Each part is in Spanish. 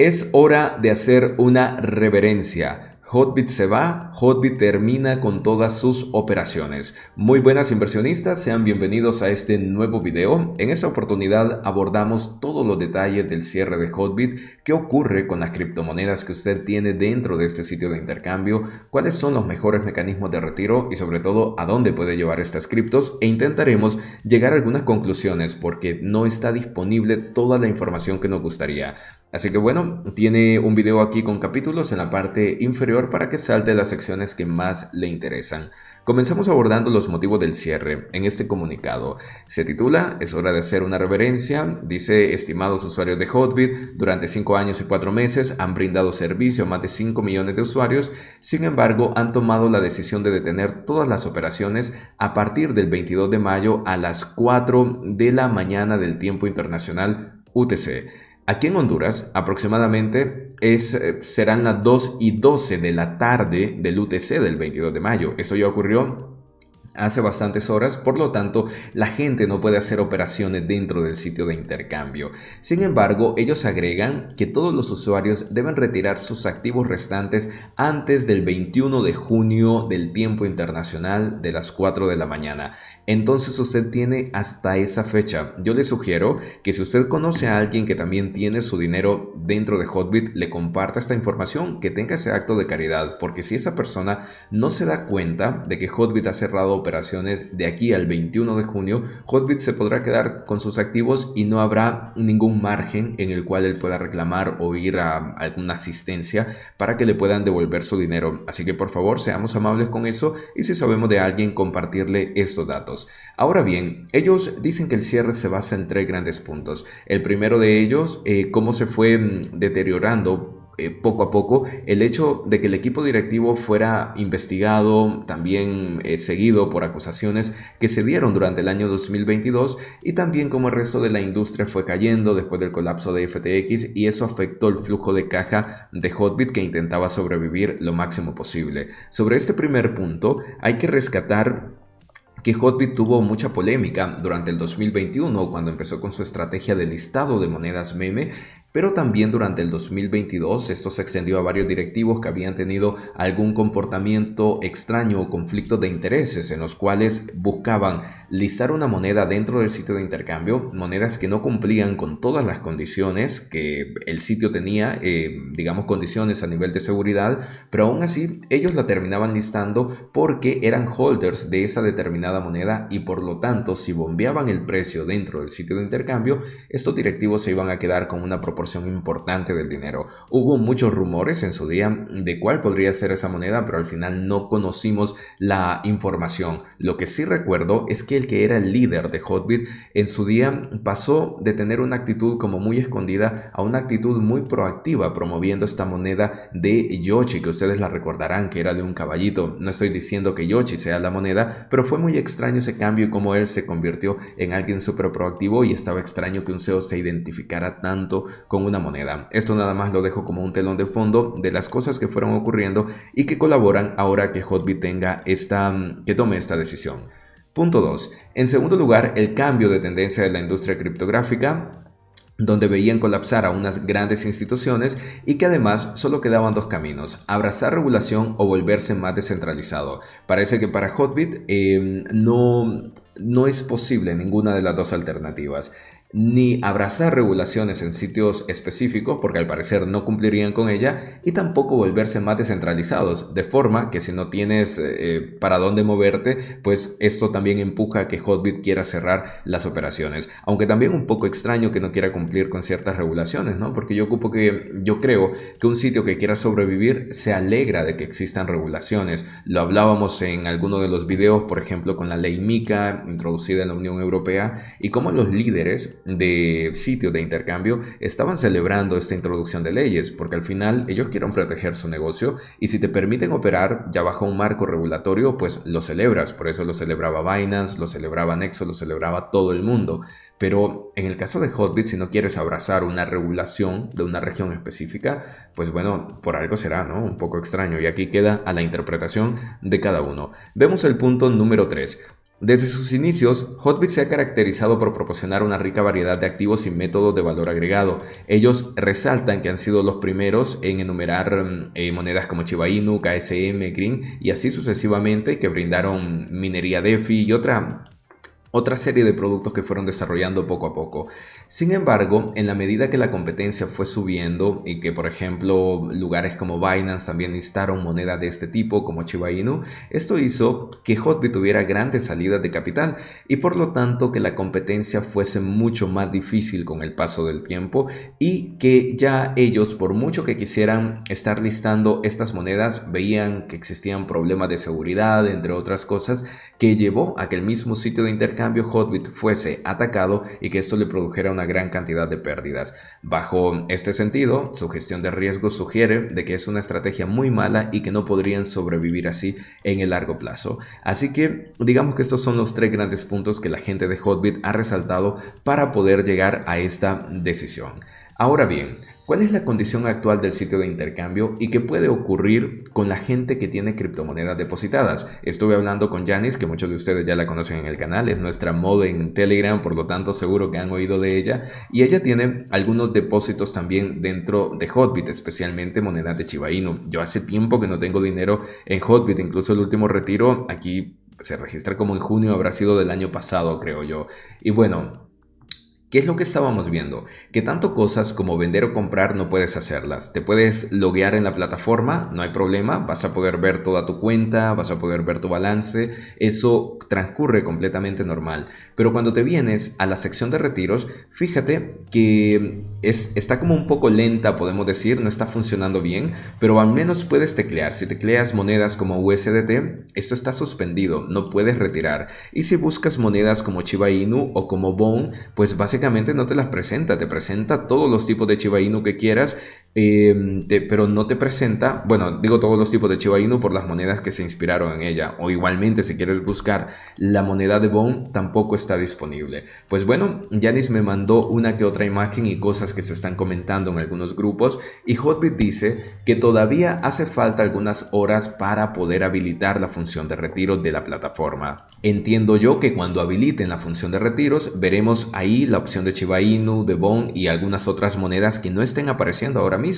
Es hora de hacer una reverencia. Hotbit se va, Hotbit termina con todas sus operaciones. Muy buenas inversionistas, sean bienvenidos a este nuevo video. En esta oportunidad abordamos todos los detalles del cierre de Hotbit, qué ocurre con las criptomonedas que usted tiene dentro de este sitio de intercambio, cuáles son los mejores mecanismos de retiro y sobre todo a dónde puede llevar estas criptos, e intentaremos llegar a algunas conclusiones porque no está disponible toda la información que nos gustaría. Así que bueno, tiene un video aquí con capítulos en la parte inferior para que salte las secciones que más le interesan. Comenzamos abordando los motivos del cierre en este comunicado. Se titula "Es hora de hacer una reverencia". Dice: estimados usuarios de Hotbit, durante 5 años y 4 meses han brindado servicio a más de 5 millones de usuarios. Sin embargo, han tomado la decisión de detener todas las operaciones a partir del 22 de mayo a las 4 de la mañana del tiempo internacional UTC. Aquí en Honduras aproximadamente serán las 2:12 de la tarde del UTC del 22 de mayo. Eso ya ocurrió hace bastantes horas, por lo tanto la gente no puede hacer operaciones dentro del sitio de intercambio. Sin embargo, ellos agregan que todos los usuarios deben retirar sus activos restantes antes del 21 de junio del tiempo internacional de las 4 de la mañana. Entonces usted tiene hasta esa fecha. Yo le sugiero que si usted conoce a alguien que también tiene su dinero dentro de Hotbit, le comparta esta información, que tenga ese acto de caridad, porque si esa persona no se da cuenta de que Hotbit ha cerrado operaciones de aquí al 21 de junio, Hotbit se podrá quedar con sus activos y no habrá ningún margen en el cual él pueda reclamar o ir a alguna asistencia para que le puedan devolver su dinero. Así que por favor, seamos amables con eso y si sabemos de alguien, compartirle estos datos. Ahora bien, ellos dicen que el cierre se basa en 3 grandes puntos. El primero de ellos, cómo se fue deteriorando poco a poco el hecho de que el equipo directivo fuera investigado, también seguido por acusaciones que se dieron durante el año 2022, y también como el resto de la industria fue cayendo después del colapso de FTX, y eso afectó el flujo de caja de Hotbit, que intentaba sobrevivir lo máximo posible. Sobre este primer punto hay que rescatar que Hotbit tuvo mucha polémica durante el 2021 cuando empezó con su estrategia de listado de monedas meme, pero también durante el 2022 esto se extendió a varios directivos que habían tenido algún comportamiento extraño o conflicto de intereses en los cuales buscaban listar una moneda dentro del sitio de intercambio, monedas que no cumplían con todas las condiciones que el sitio tenía, digamos condiciones a nivel de seguridad, pero aún así ellos la terminaban listando porque eran holders de esa determinada moneda y por lo tanto si bombeaban el precio dentro del sitio de intercambio, estos directivos se iban a quedar con una proporción importante del dinero. Hubo muchos rumores en su día de cuál podría ser esa moneda, pero al final no conocimos la información. Lo que sí recuerdo es que el que era el líder de Hotbit en su día pasó de tener una actitud como muy escondida a una actitud muy proactiva, promoviendo esta moneda de Yoshi, que ustedes la recordarán que era de un caballito. No estoy diciendo que Yoshi sea la moneda, pero fue muy extraño ese cambio y cómo él se convirtió en alguien súper proactivo, y estaba extraño que un CEO se identificara tanto con una moneda. Esto nada más lo dejo como un telón de fondo de las cosas que fueron ocurriendo y que colaboran ahora que Hotbit tome esta decisión. Punto 2. En segundo lugar, el cambio de tendencia de la industria criptográfica, donde veían colapsar a unas grandes instituciones y que además solo quedaban dos caminos: abrazar regulación o volverse más descentralizado. Parece que para Hotbit no es posible ninguna de las dos alternativas. Ni abrazar regulaciones en sitios específicos, porque al parecer no cumplirían con ella, y tampoco volverse más descentralizados, de forma que si no tienes para dónde moverte, pues esto también empuja a que Hotbit quiera cerrar las operaciones. Aunque también un poco extraño que no quiera cumplir con ciertas regulaciones, ¿no? Porque yo creo que un sitio que quiera sobrevivir se alegra de que existan regulaciones. Lo hablábamos en alguno de los videos, por ejemplo con la ley MICA introducida en la Unión Europea, y cómo los líderes de sitios de intercambio estaban celebrando esta introducción de leyes, porque al final ellos quieren proteger su negocio, y si te permiten operar ya bajo un marco regulatorio, pues lo celebras. Por eso lo celebraba Binance, lo celebraba Nexo, lo celebraba todo el mundo. Pero en el caso de Hotbit, si no quieres abrazar una regulación de una región específica, pues bueno, por algo será, ¿no? Un poco extraño, y aquí queda a la interpretación de cada uno. Vemos el punto número 3. Desde sus inicios, Hotbit se ha caracterizado por proporcionar una rica variedad de activos y métodos de valor agregado. Ellos resaltan que han sido los primeros en enumerar monedas como Shiba Inu, KSM, Green y así sucesivamente, que brindaron minería DeFi y otra serie de productos que fueron desarrollando poco a poco. Sin embargo, en la medida que la competencia fue subiendo y que, por ejemplo, lugares como Binance también listaron monedas de este tipo, como Shiba Inu, esto hizo que Hotbit tuviera grandes salidas de capital y, por lo tanto, que la competencia fuese mucho más difícil con el paso del tiempo y que ya ellos, por mucho que quisieran estar listando estas monedas, veían que existían problemas de seguridad, entre otras cosas, que llevó a que el mismo sitio de intercambio Hotbit fuese atacado y que esto le produjera una gran cantidad de pérdidas. Bajo este sentido, su gestión de riesgo sugiere de que es una estrategia muy mala y que no podrían sobrevivir así en el largo plazo. Así que digamos que estos son los tres grandes puntos que la gente de Hotbit ha resaltado para poder llegar a esta decisión. Ahora bien, ¿cuál es la condición actual del sitio de intercambio y qué puede ocurrir con la gente que tiene criptomonedas depositadas? Estuve hablando con Janice, que muchos de ustedes ya la conocen en el canal, es nuestra mod en Telegram, por lo tanto seguro que han oído de ella, y ella tiene algunos depósitos también dentro de Hotbit, especialmente monedas de Shiba Inu. Yo hace tiempo que no tengo dinero en Hotbit, incluso el último retiro aquí se registra como en junio, habrá sido del año pasado, creo yo. Y bueno, ¿qué es lo que estábamos viendo? Que tanto cosas como vender o comprar no puedes hacerlas. Te puedes loguear en la plataforma, no hay problema, vas a poder ver toda tu cuenta, vas a poder ver tu balance, eso transcurre completamente normal. Pero cuando te vienes a la sección de retiros, fíjate que está como un poco lenta, podemos decir, no está funcionando bien, pero al menos puedes teclear. Si tecleas monedas como USDT, esto está suspendido, no puedes retirar. Y si buscas monedas como Shiba Inu o como BONE, pues básicamente no te las presenta, te presenta todos los tipos de Shiba Inu que quieras, pero no te presenta, bueno, digo todos los tipos de Shiba Inu por las monedas que se inspiraron en ella, o igualmente si quieres buscar la moneda de BONE tampoco está disponible. Pues bueno, Janice me mandó una que otra imagen y cosas que se están comentando en algunos grupos, y Hotbit dice que todavía hace falta algunas horas para poder habilitar la función de retiro de la plataforma. Entiendo yo que cuando habiliten la función de retiros veremos ahí la opción de Shiba Inu, de BONE y algunas otras monedas que no estén apareciendo ahora mismo,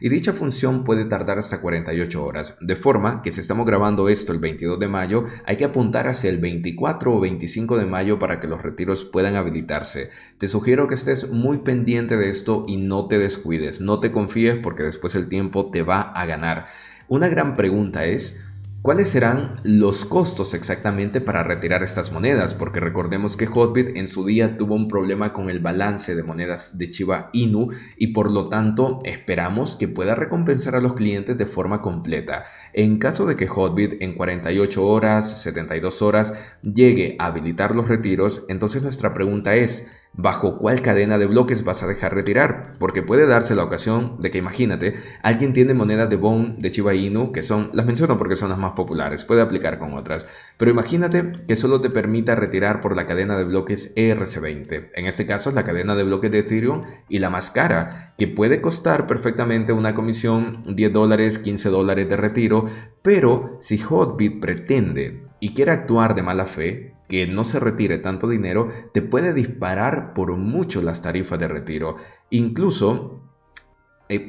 y dicha función puede tardar hasta 48 horas, de forma que si estamos grabando esto el 22 de mayo, hay que apuntar hacia el 24 o 25 de mayo para que los retiros puedan habilitarse. Te sugiero que estés muy pendiente de esto y no te descuides, no te confíes porque después el tiempo te va a ganar. Una gran pregunta es: ¿cuáles serán los costos exactamente para retirar estas monedas? Porque recordemos que Hotbit en su día tuvo un problema con el balance de monedas de Shiba Inu y por lo tanto esperamos que pueda recompensar a los clientes de forma completa. En caso de que Hotbit en 48 horas, 72 horas llegue a habilitar los retiros, entonces nuestra pregunta es: ¿bajo cuál cadena de bloques vas a dejar retirar? Porque puede darse la ocasión de que, imagínate, alguien tiene monedas de BONE, de Shiba Inu, que son, las menciono porque son las más populares, puede aplicar con otras, pero imagínate que solo te permita retirar por la cadena de bloques ERC-20. En este caso es la cadena de bloques de Ethereum y la más cara, que puede costar perfectamente una comisión, $10, $15 de retiro, pero si Hotbit pretende y quiere actuar de mala fe, que no se retire tanto dinero, te puede disparar por mucho las tarifas de retiro. Incluso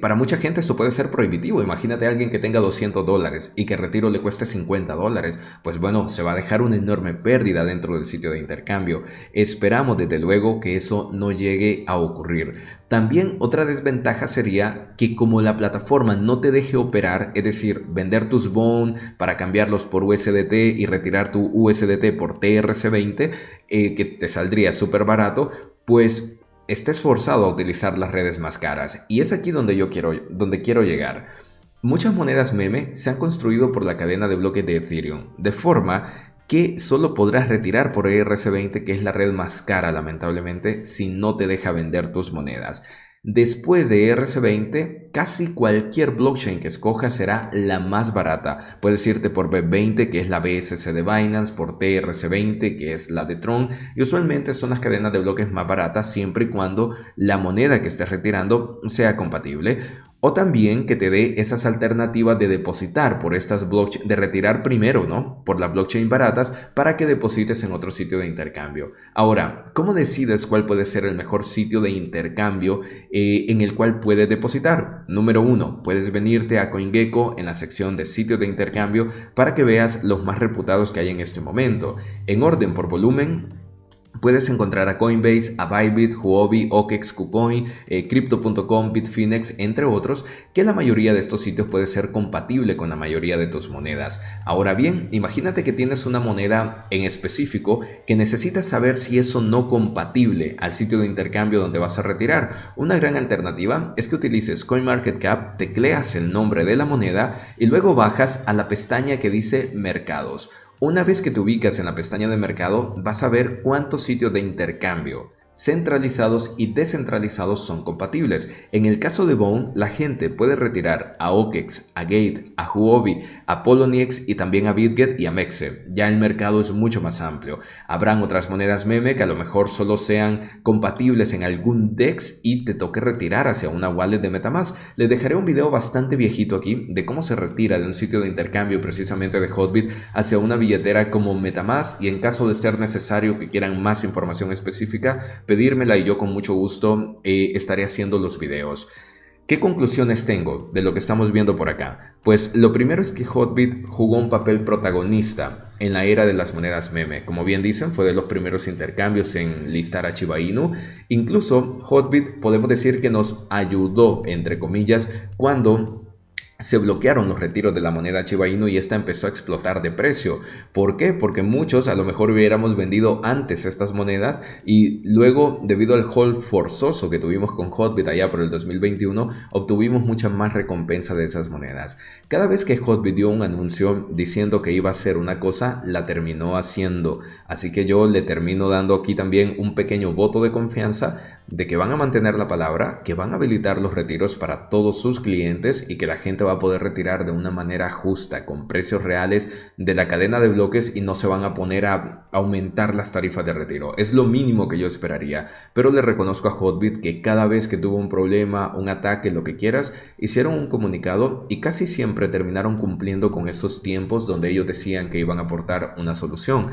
para mucha gente esto puede ser prohibitivo. Imagínate a alguien que tenga $200 y que retiro le cueste $50. Pues bueno, se va a dejar una enorme pérdida dentro del sitio de intercambio. Esperamos desde luego que eso no llegue a ocurrir. También otra desventaja sería que como la plataforma no te deje operar, es decir, vender tus BONE para cambiarlos por USDT y retirar tu USDT por TRC-20, que te saldría súper barato, pues estés forzado a utilizar las redes más caras. Y es aquí donde quiero llegar. Muchas monedas meme se han construido por la cadena de bloques de Ethereum, de forma que solo podrás retirar por ERC-20, que es la red más cara, lamentablemente, si no te deja vender tus monedas. Después de ERC-20, casi cualquier blockchain que escojas será la más barata. Puedes irte por BEP20, que es la BSC de Binance, por TRC-20, que es la de Tron, y usualmente son las cadenas de bloques más baratas siempre y cuando la moneda que estés retirando sea compatible. O también que te dé esas alternativas de depositar por estas blockchain, de retirar primero, ¿no? Por las blockchain baratas para que deposites en otro sitio de intercambio. Ahora, ¿cómo decides cuál puede ser el mejor sitio de intercambio en el cual puedes depositar? Número uno, puedes venirte a CoinGecko en la sección de sitios de intercambio para que veas los más reputados que hay en este momento. En orden por volumen, puedes encontrar a Coinbase, a Bybit, Huobi, OKX, Kucoin, Crypto.com, Bitfinex, entre otros, que la mayoría de estos sitios puede ser compatible con la mayoría de tus monedas. Ahora bien, imagínate que tienes una moneda en específico que necesitas saber si eso no compatible al sitio de intercambio donde vas a retirar. Una gran alternativa es que utilices CoinMarketCap, tecleas el nombre de la moneda y luego bajas a la pestaña que dice Mercados. Una vez que te ubicas en la pestaña de mercado, vas a ver cuántos sitios de intercambio centralizados y descentralizados son compatibles. En el caso de BONE, la gente puede retirar a OKX, a Gate, a Huobi, a Poloniex y también a BitGet y a Mexe. Ya el mercado es mucho más amplio. Habrán otras monedas meme que a lo mejor solo sean compatibles en algún DEX y te toque retirar hacia una wallet de Metamask. Les dejaré un video bastante viejito aquí de cómo se retira de un sitio de intercambio precisamente de Hotbit hacia una billetera como Metamask, y en caso de ser necesario que quieran más información específica, pedírmela y yo con mucho gusto estaré haciendo los videos. ¿Qué conclusiones tengo de lo que estamos viendo por acá? Pues lo primero es que Hotbit jugó un papel protagonista en la era de las monedas meme. Como bien dicen, fue de los primeros intercambios en listar a Shiba Inu. Incluso Hotbit podemos decir que nos ayudó, entre comillas, cuando se bloquearon los retiros de la moneda Shiba Inu y esta empezó a explotar de precio. ¿Por qué? Porque muchos a lo mejor hubiéramos vendido antes estas monedas y luego, debido al hold forzoso que tuvimos con Hotbit allá por el 2021, obtuvimos mucha más recompensa de esas monedas. Cada vez que Hotbit dio un anuncio diciendo que iba a hacer una cosa, la terminó haciendo. Así que yo le termino dando aquí también un pequeño voto de confianza de que van a mantener la palabra, que van a habilitar los retiros para todos sus clientes y que la gente va a poder retirar de una manera justa, con precios reales de la cadena de bloques, y no se van a poner a aumentar las tarifas de retiro. Es lo mínimo que yo esperaría, pero le reconozco a Hotbit que cada vez que tuvo un problema, un ataque, lo que quieras, hicieron un comunicado y casi siempre terminaron cumpliendo con esos tiempos donde ellos decían que iban a aportar una solución.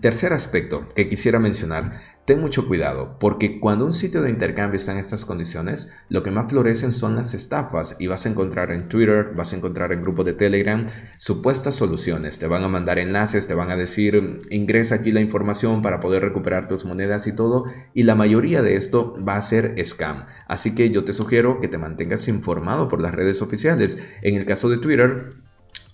Tercer aspecto que quisiera mencionar: ten mucho cuidado, porque cuando un sitio de intercambio está en estas condiciones, lo que más florecen son las estafas, y vas a encontrar en Twitter, vas a encontrar en grupos de Telegram supuestas soluciones. Te van a mandar enlaces, te van a decir ingresa aquí la información para poder recuperar tus monedas y todo, y la mayoría de esto va a ser scam. Así que yo te sugiero que te mantengas informado por las redes oficiales. En el caso de Twitter,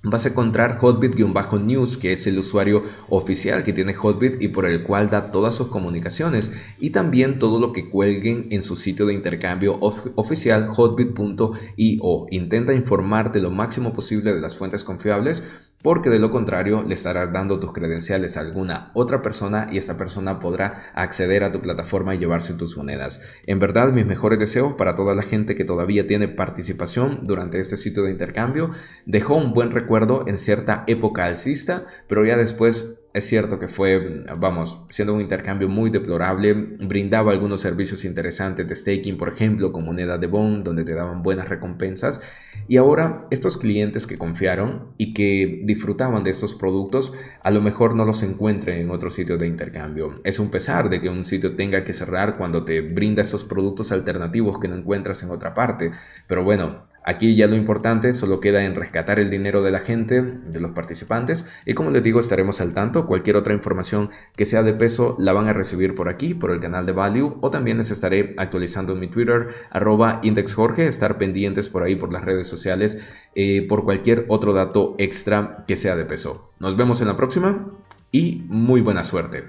vas a encontrar Hotbit-News, que es el usuario oficial que tiene Hotbit y por el cual da todas sus comunicaciones, y también todo lo que cuelguen en su sitio de intercambio oficial hotbit.io. Intenta informarte lo máximo posible de las fuentes confiables, porque de lo contrario le estarás dando tus credenciales a alguna otra persona y esta persona podrá acceder a tu plataforma y llevarse tus monedas. En verdad, mis mejores deseos para toda la gente que todavía tiene participación durante este sitio de intercambio. Dejó un buen recuerdo en cierta época alcista, pero ya después es cierto que fue, vamos, siendo un intercambio muy deplorable. Brindaba algunos servicios interesantes de staking, por ejemplo, con moneda de BONE, donde te daban buenas recompensas. Y ahora estos clientes que confiaron y que disfrutaban de estos productos, a lo mejor no los encuentren en otros sitios de intercambio. Es un pesar de que un sitio tenga que cerrar cuando te brinda esos productos alternativos que no encuentras en otra parte. Pero bueno, aquí ya lo importante solo queda en rescatar el dinero de la gente, de los participantes, y como les digo, estaremos al tanto. Cualquier otra información que sea de peso la van a recibir por aquí, por el canal de Value, o también les estaré actualizando en mi Twitter, @IndexJorge, estar pendientes por ahí por las redes sociales por cualquier otro dato extra que sea de peso. Nos vemos en la próxima y muy buena suerte.